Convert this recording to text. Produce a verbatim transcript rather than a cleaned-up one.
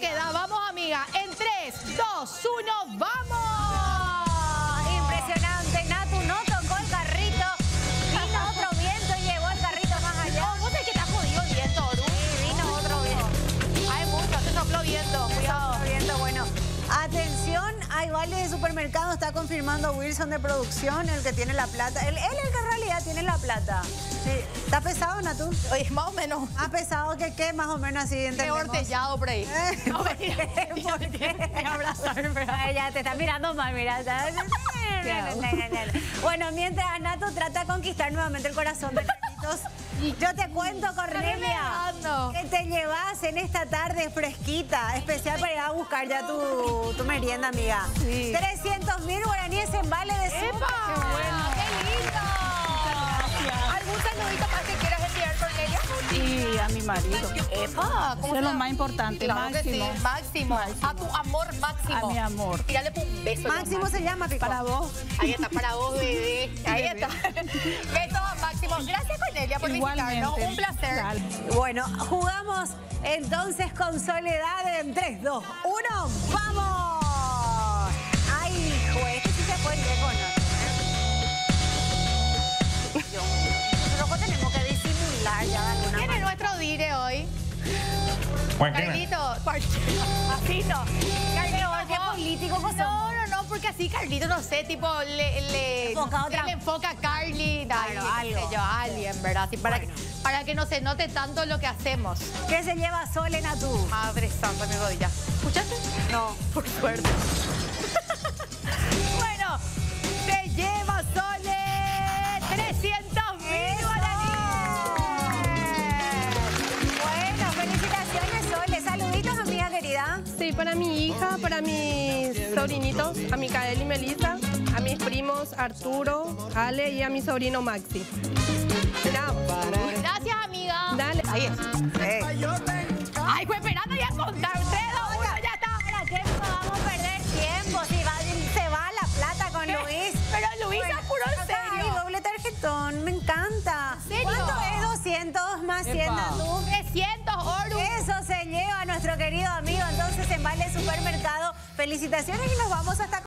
lo que da. Vamos, amiga. En tres, dos, uno, ¡vamos! Impresionante. Natu no tocó el carrito. Vino otro viento y llevó el carrito más allá. No, vos es que te has jodido el viento, Oru. Sí, vino otro viento. Hay mucho, se sopló viento. Cuidado. Sopló viento, bueno. Atención, hay baile de supermercado. Está confirmando Wilson de producción, el que tiene la plata. Él, él el que en realidad tiene la plata. ¿Está pesado, Natu? Oye, más o menos. ¿Más pesado que qué? Más o menos así, entendemos. Qué Ortellado por ahí. ¿Eh? No, ¿Por qué? ¿Por qué? Ella te está mirando mal, mira. Bueno, mientras Natu trata de conquistar nuevamente el corazón de Carlitos, yo te cuento, Corremea, que te llevas en esta tarde fresquita, especial para ir a buscar ya tu, tu merienda, amiga. Sí. trescientos mil guaraníes en vale de súper. ¡Qué bueno! ¡Qué lindo! ¿Un saludito más que quieras enviar con ella? Sí, a mi marido. ¡Epa! Eso es lo más importante, claro, Máximo. Sí. Máximo. Máximo. A tu amor, Máximo. A mi amor. Tírale un beso. Máximo se llama, Pico. Para vos. Ahí está, para vos, bebé. Ahí está. Besos a Máximo. Gracias, Cornelia, por visitarnos. Un placer. Dale. Bueno, jugamos entonces con Soledad en tres, dos, uno. ¡Vamos! ¡Ay, hijo! Este sí se fue el recono. Yo. Tenemos que disimular ya alguna manera. ¿Quién es nuestro dire hoy? Carlito, así no. Carlito, ¿qué político somos? No, no, no, porque así Carlito, no sé, tipo, le, le, otra... le enfoca a Carly, claro, alguien, algo. No sé yo, alguien, ¿verdad? Así para, bueno. que, para que no se note tanto lo que hacemos. ¿Qué se lleva Solena tú? Madre santa, mi rodilla. ¿Escuchaste? No, por suerte. Bueno, te lleva Sole trescientos mil. Sí, para mi hija, para mis sobrinitos, a Micael y Melissa, a mis primos Arturo, Ale y a mi sobrino Maxi. Mira. Gracias, amiga. Dale. Ahí es. Sí. Ay, pues espera, te voy a contar. tres, dos, uno, ya está. ¿Para qué vamos a perder tiempo? Si va, se va la plata con Luis. Pero Luis, bueno, apuró en serio. Ay, doble tarjetón, me encanta. ¿En serio? ¿Cuánto es doscientos más cien, Natu? trescientos, Oru. Eso se lleva, nuestro querido amigo. Entonces, en Vale Supermercado, felicitaciones y nos vamos hasta...